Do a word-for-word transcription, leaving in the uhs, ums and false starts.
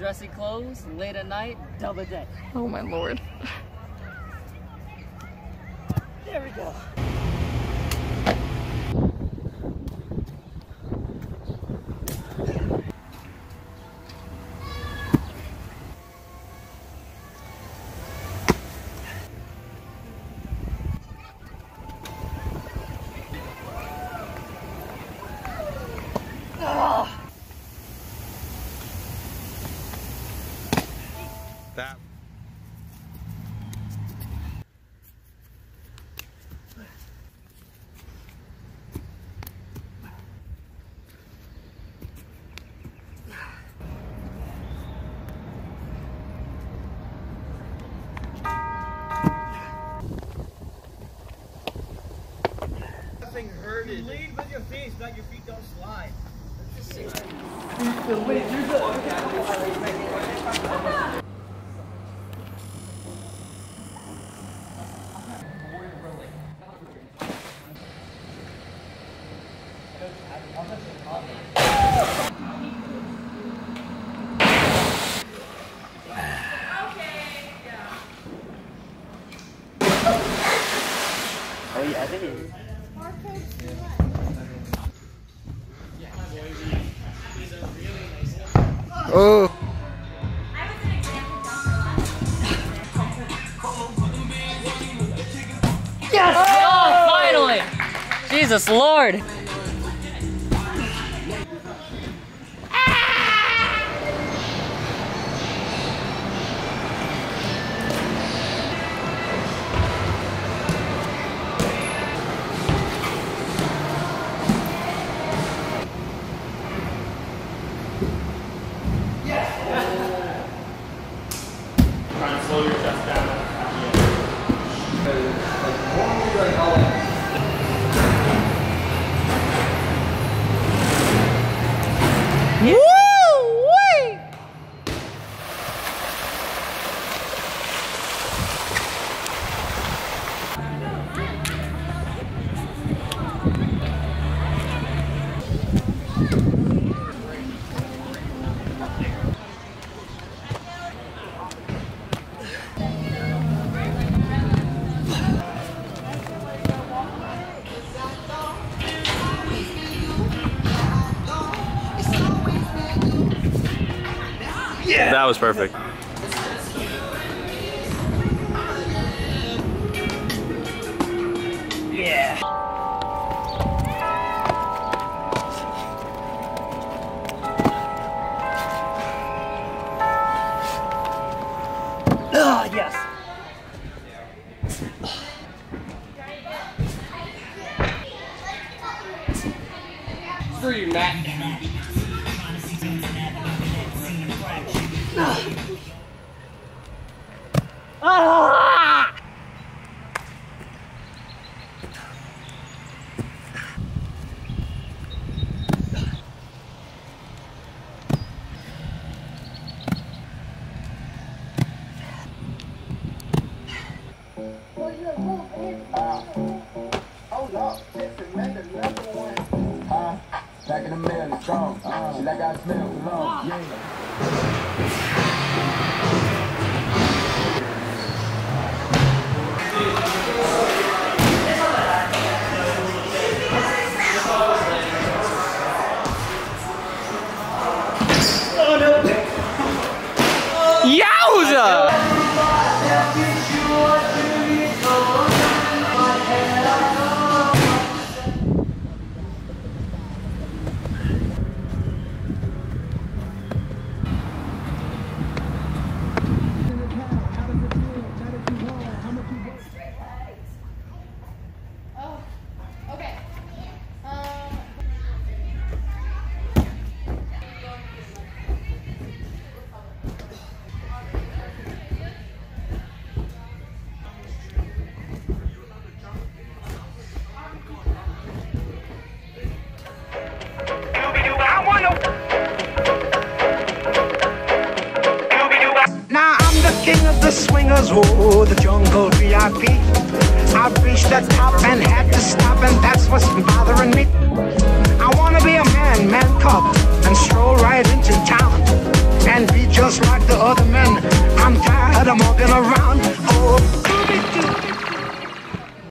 dressy clothes, late at night, double deck. Oh my lord. There we go. That. Nothing hurted. You lead with your feet so that your feet don't slide. Let's just see. Wait, you're good. Oh yeah, I think it is. Oh. Yes! Oh, finally! Jesus Lord! Yeah. That was perfect. Yeah. Ah, oh, yes. For you, Matt. Ah! Hold up, this is number one. Uh, back in the middle, strong. Uh, she like I smell long, yeah. Swingers, oh, the jungle V I P. I reached the top and had to stop, and that's what's bothering me. I wanna be a man, man cop, and stroll right into town and be just I'm walking around